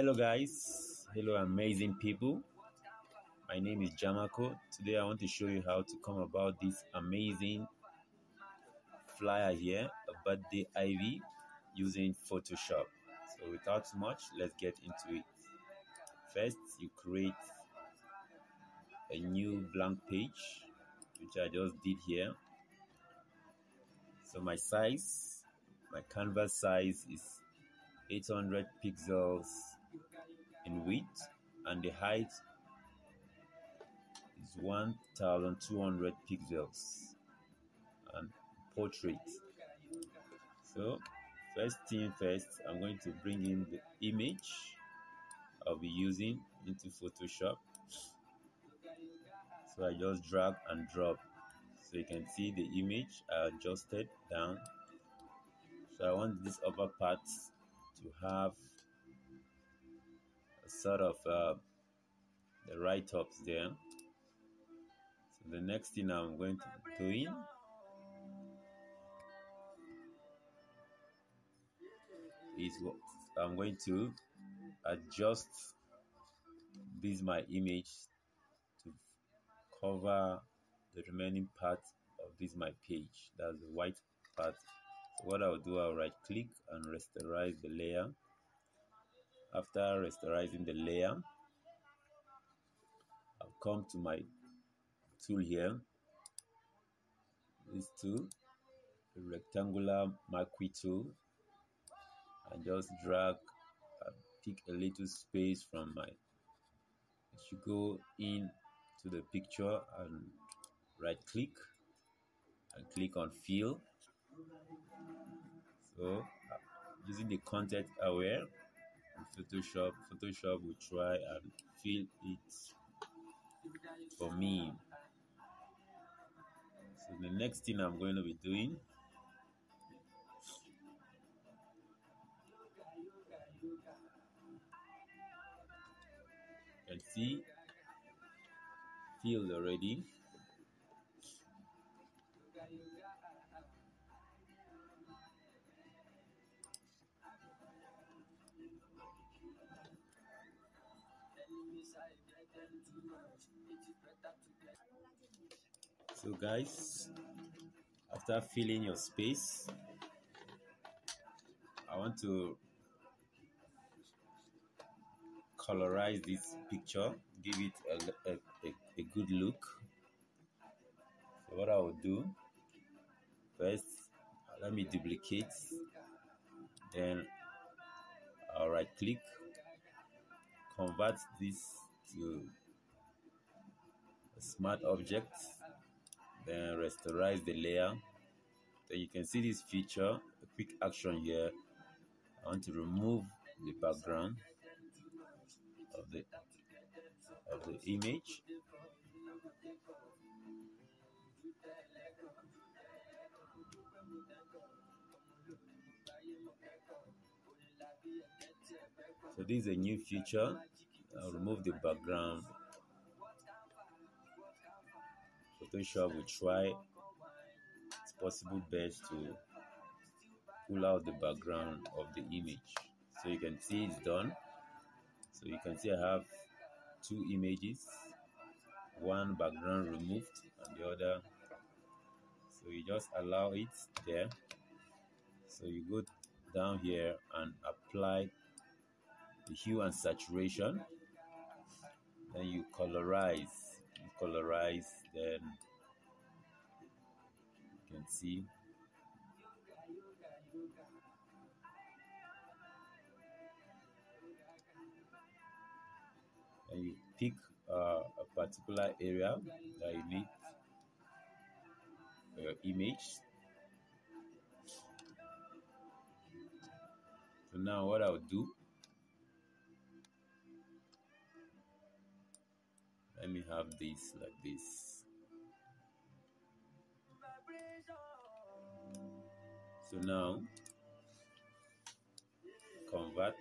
Hello guys, hello amazing people. My name is Jamako. Today I want to show you how to come about this amazing flyer here, a birthday ivy, using Photoshop. So without much, let's get into it. First, you create a new blank page, which I just did here. So my size, my canvas size is 800 pixels in width, and the height is 1200 pixels, and portrait. So first thing first, I'm going to bring in the image I'll be using into Photoshop. So I just drag and drop, so you can see the image I adjusted down. So I want this upper part to have a sort of the write-ups there. So the next thing I'm going to do in, is what I'm going to adjust this my image to cover the remaining part of this my page. That's the white part. So what I'll do, I'll right click and rasterize the layer. After rasterizing the layer, I'll come to my tool here, this tool, the rectangular marquee tool, and just drag and pick a little space from my, it should go in to the picture, and right click and click on fill. So using the content aware Photoshop will try and fill it for me. So the next thing I'm going to be doing, you can see filled already. So guys, after filling your space, I want to colorize this picture, give it a good look. So what I will do first, let me duplicate, then I'll right click, convert this to a smart object, then rasterize the layer. Then you can see this feature, a quick action here. I want to remove the background of the image. So this is a new feature. I'll remove the background. Photoshop will try its possible best to pull out the background of the image. So you can see it's done. So you can see I have two images, one background removed and the other. So you just allow it there. So you go down here and apply the hue and saturation. Then you colorize. Then you can see. And you pick a particular area that you need for your image. So now what I'll do, let me have this like this. So now convert.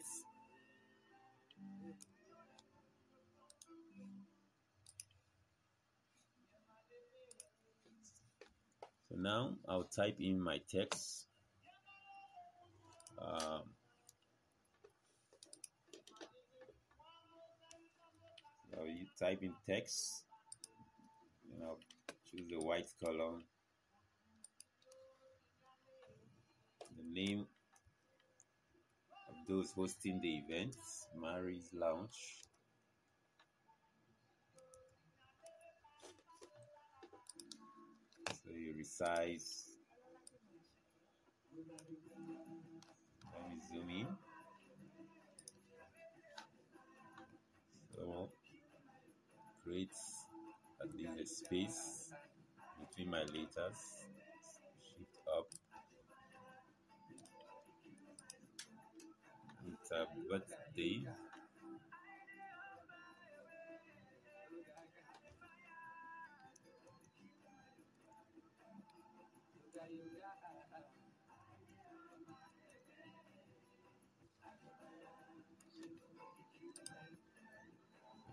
So now I'll type in my text. So you type in text, choose the white column, the name of those hosting the event, Mary's Lounge. So you resize. Let me zoom in. So create at least a space between my letters. Shift up. It's a birthday.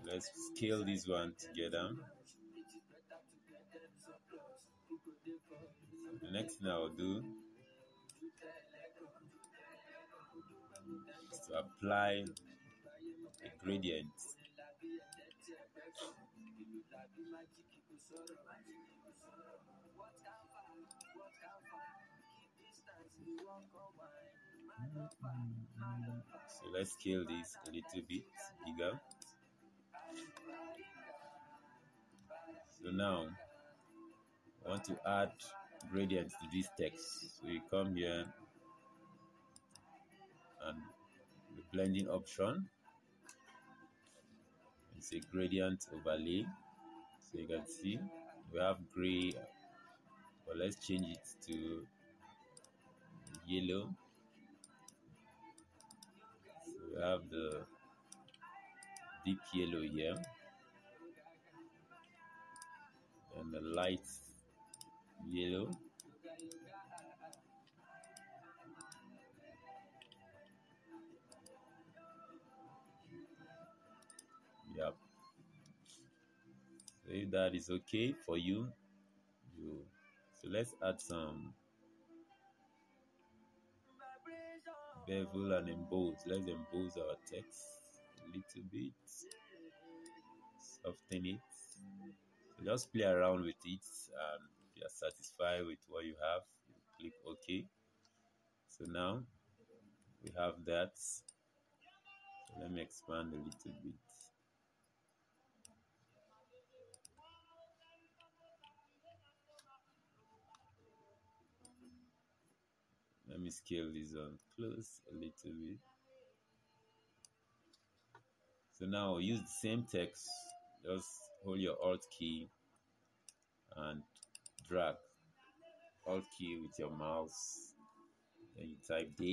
Let's scale this one together. The next thing I'll do is to apply a gradient. So let's scale this a little bit bigger. So now I want to add gradients to this text. So you come here and the blending option, it's a gradient overlay. So you can see we have gray, but let's change it to yellow. So we have the deep yellow here and the light yellow. Yep. So if that is okay for you, so let's add some bevel and emboss. Let's emboss our text a little bit, soften it. So just play around with it, and if you are satisfied with what you have, you click OK. So now we have that. So let me expand a little bit. Let me scale this one close a little bit. So now use the same text, just hold your Alt key and drag. Alt key with your mouse, then you type D.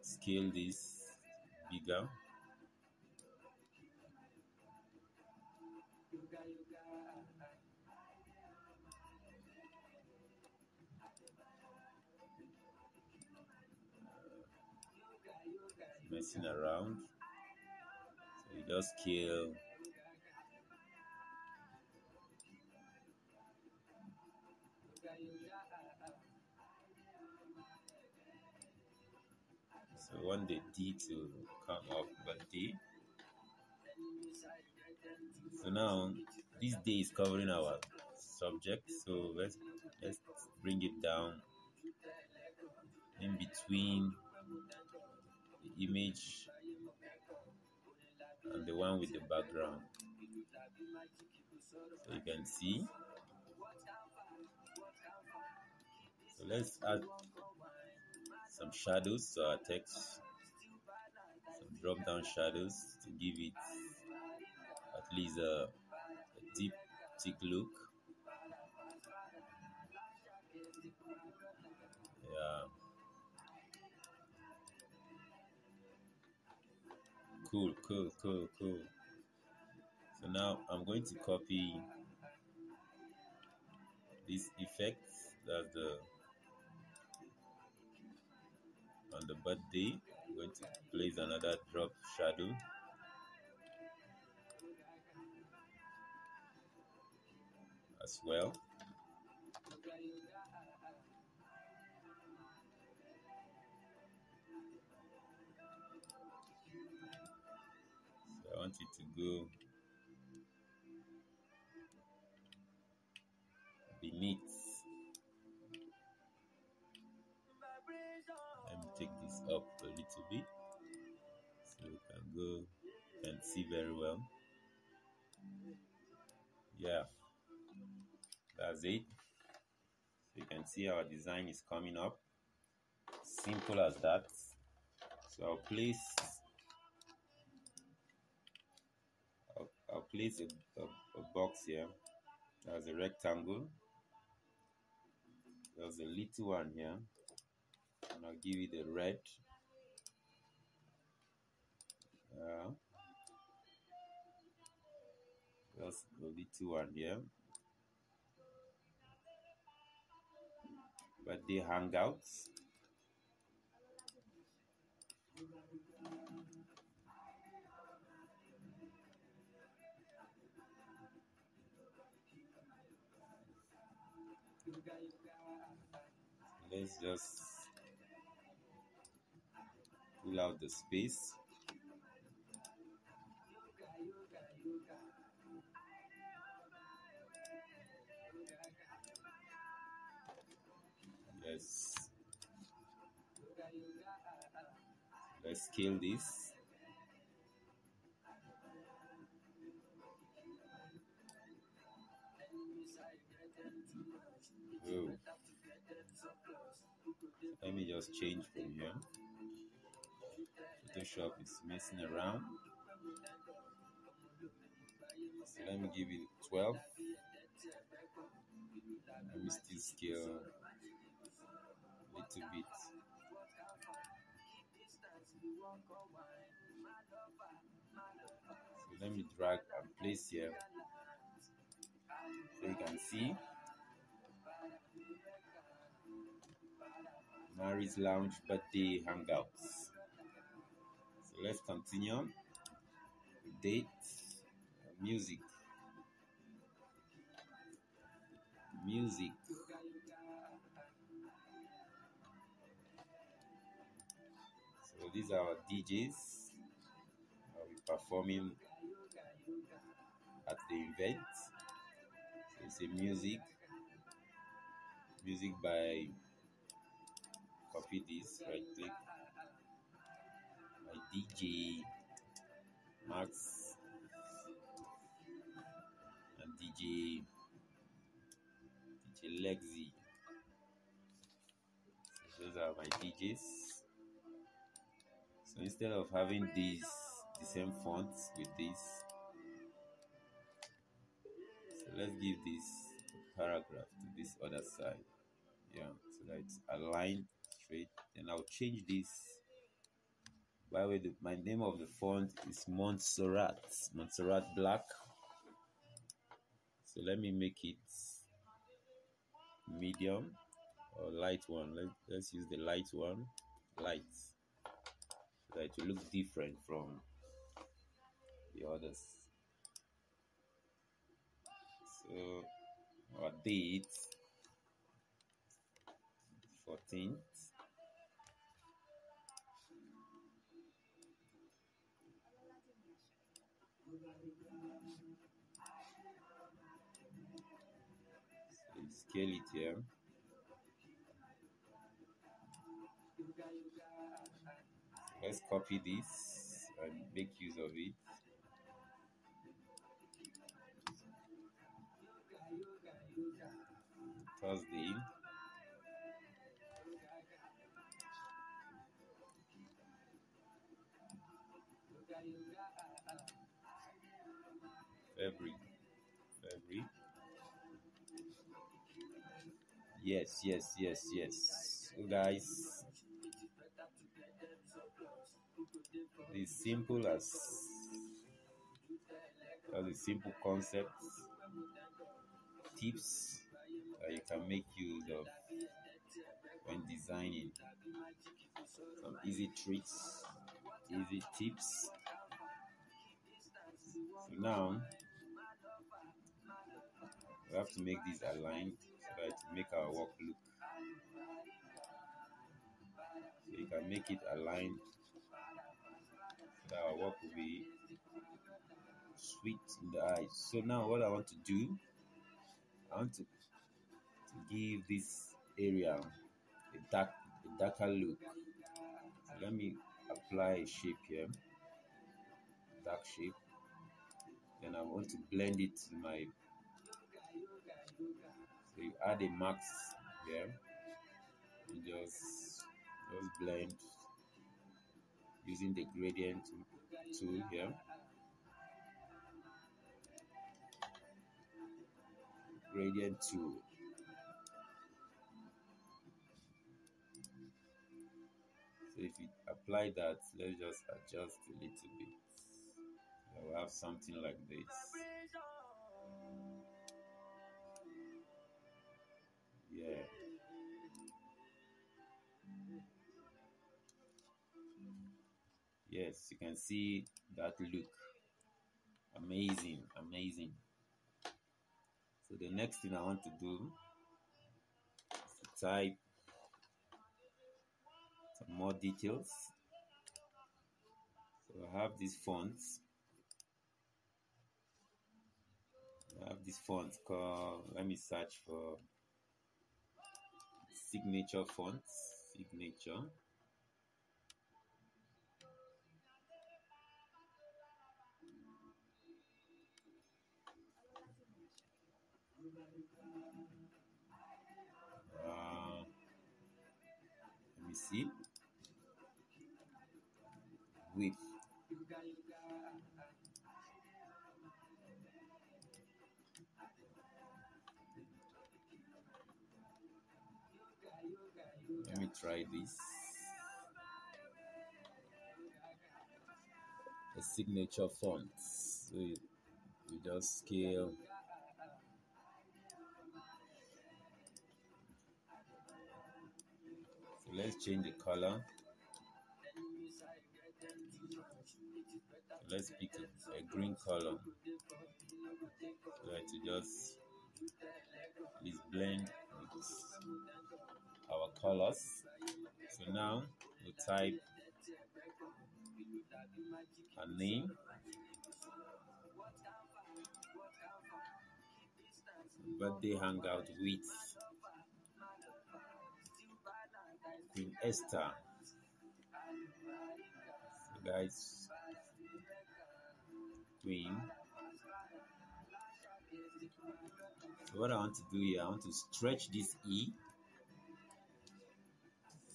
So scale this bigger. Messing around, so you just scale so want the D to come up, but D. So now this D is covering our subject, so let's bring it down in between image and the one with the background, so you can see. So let's add some shadows to our text, some drop down shadows to give it at least a deep, thick look. Yeah. Cool. So now I'm going to copy this effect that on the birthday. I'm going to place another drop shadow. As well. want it to go beneath. Let me take this up a little bit so we can go and see very well. Yeah, that's it. So you can see our design is coming up. Simple as that. So I'll place a box here. There's a rectangle. There's a little one here, and I'll give it a red. There's a little one here, but they hang out. Let's just pull out the space. Yes. Let's scale this. Oh. Let me just change from here. Photoshop is messing around. So let me give it 12. Let me still scale a little bit. So let me drag and place here so you can see Mary's Lounge birthday hangouts. So let's continue. Date, music, music. So these are our DJs. I'll be performing at the event. So it's a music, music by. Copy this, right click, my DJ Max and DJ Lexi. So those are my DJs. So instead of having these the same fonts with this, so let's give this paragraph to this other side. Yeah, so that it's aligned. Then I'll change this. By the way, my name of the font is Montserrat Black. So let me make it medium or light one. Let's use the light one, light, so that it will look different from the others. So our date, 14th. Scale it here. Let's copy this and make use of it. Thursday. February. Yes. So guys, it's simple as a simple concept, tips that you can make use of when designing. Some easy tricks, easy tips. So now we have to make this aligned. Right, make our work look. So you can make it aligned. our work will be sweet in the eyes. So now what I want to do, I want to give this area a darker look. Let me apply a shape here, dark shape, and I want to blend it in my, so you add a mask here and just blend using the gradient tool here. Gradient tool. So if you apply that, let's just adjust a little bit. So we'll have something like this. Yeah. Yes, you can see that look. Amazing, amazing. So the next thing I want to do is to type some more details. So I have these fonts. Called, let me search for signature fonts. Signature. Let me see. Width. Let me try this. The signature font. So you just scale. Let's change the color. Let's pick a green color. So that you just blend with our colors. So now we type a name. Birthday hangout with Queen Esther. So guys, Queen. So what I want to do here, I want to stretch this E.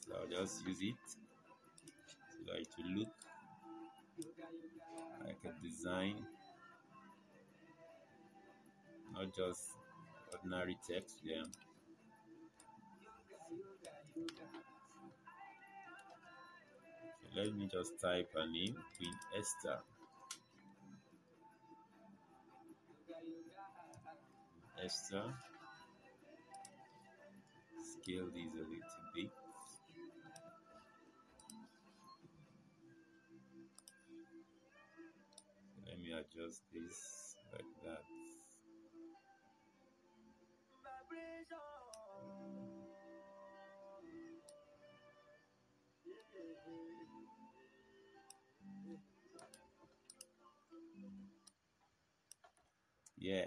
So I'll just use it so that it will look like a design, not just ordinary text. Yeah. Let me just type her name, Queen Esther. Esther. Scale these a little bit. Let me adjust this like that. Yeah,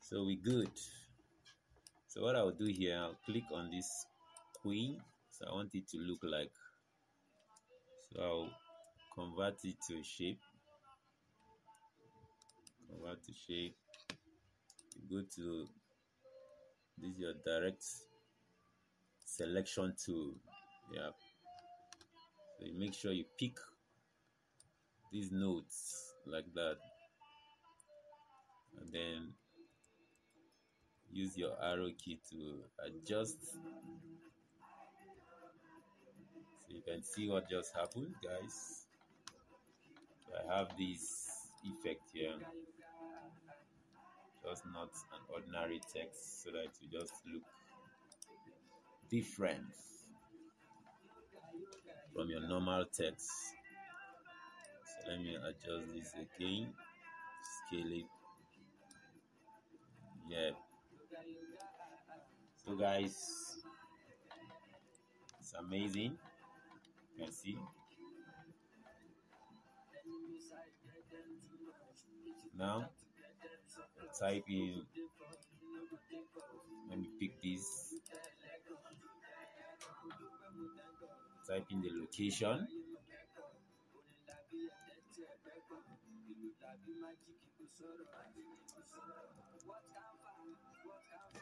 so we good. So what I'll do here, I'll click on this queen. So I want it to look like, so I'll convert it to a shape. Convert to shape. You go to this is your direct selection tool. Yeah. So you make sure you pick these nodes like that. And then use your arrow key to adjust. So you can see what just happened, guys. So I have this effect here. Just not an ordinary text, so that you just look different from your normal text. So let me adjust this again. Scale it. Yeah. So guys, it's amazing. You can see now. Type in, let me pick this, type in the location.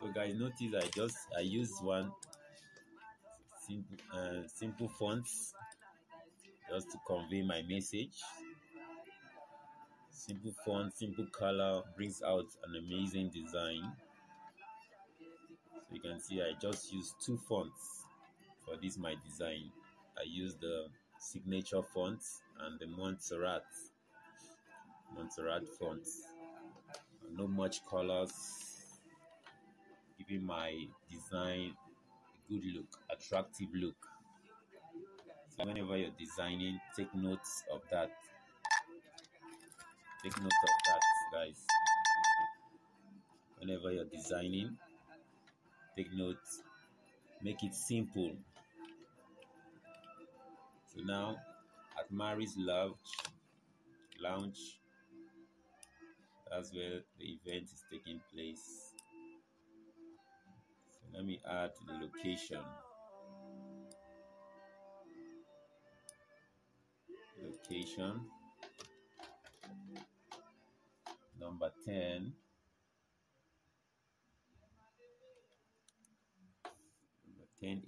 So guys, notice I used one simple fonts just to convey my message. Simple font, simple color brings out an amazing design. So you can see I just used two fonts for this my design. I used the signature font and the Montserrat font. Not much colors, giving my design a good look, attractive look. So whenever you're designing, take notes of that. Take note of that, guys. Whenever you're designing, take note, make it simple. So now, at Mary's Lounge, that's where the event is taking place. So let me add the location. Location. Number 10, number 10A,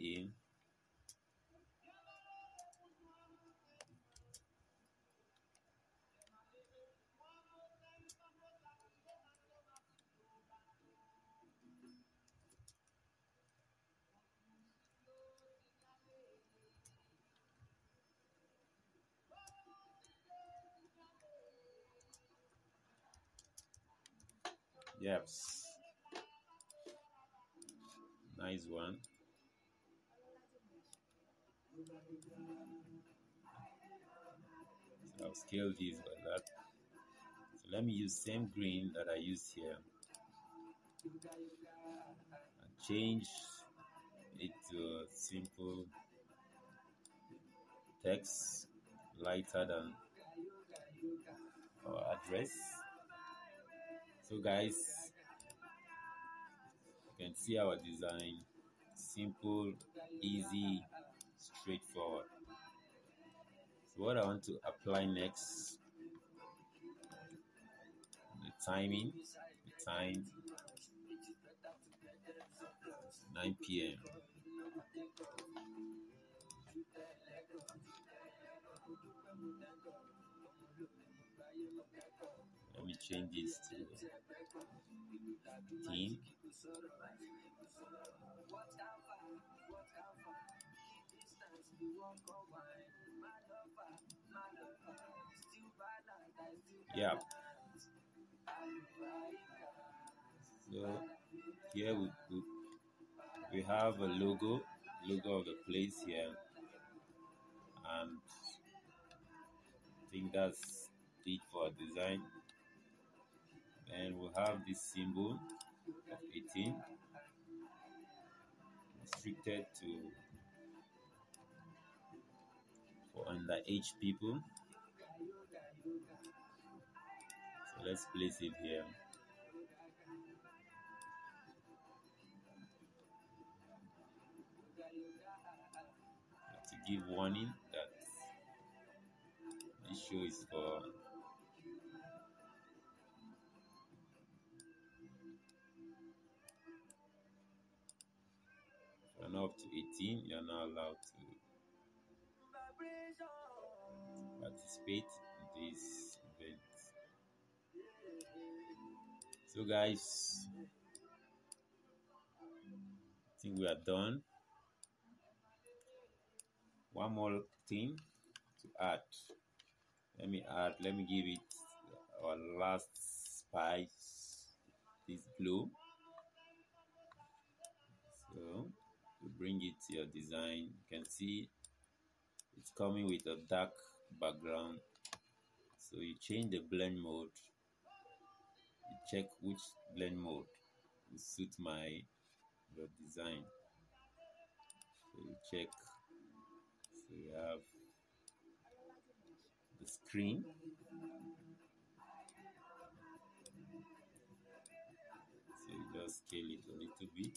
yes, nice one. So I'll scale this by that. So let me use same green that I used here and change it to a simple text, lighter than our address. So guys, you can see our design, simple, easy, straightforward. So what I want to apply next, the timing, the time, 9 p.m. Let me change this to team. Yeah. So here we have a logo of the place here, and I think that's it for design. And we'll have this symbol of 18 restricted to for underage people. So let's place it here. To give warning that this show is for up to 18, you are not allowed to participate in this event. So guys, I think we are done. One more thing to add. Let me give it our last spice, this blue. So bring it to your design. You can see it's coming with a dark background, so you change the blend mode. You check which blend mode will suit your design. So you check, so you have the screen, and just scale it a little bit.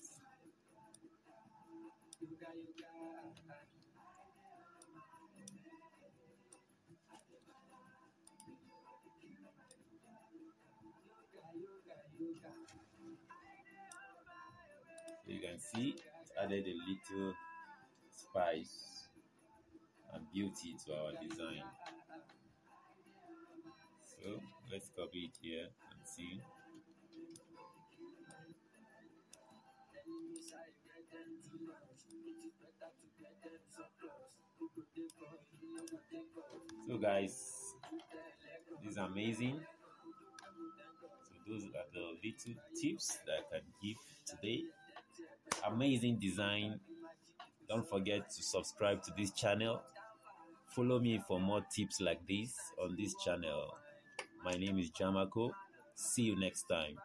You can see it added a little spice and beauty to our design. So let's copy it here and see. So guys, this is amazing. So those are the little tips that I can give today. Amazing design. Don't forget to subscribe to this channel. Follow me for more tips like this on this channel. My name is Jamako. See you next time.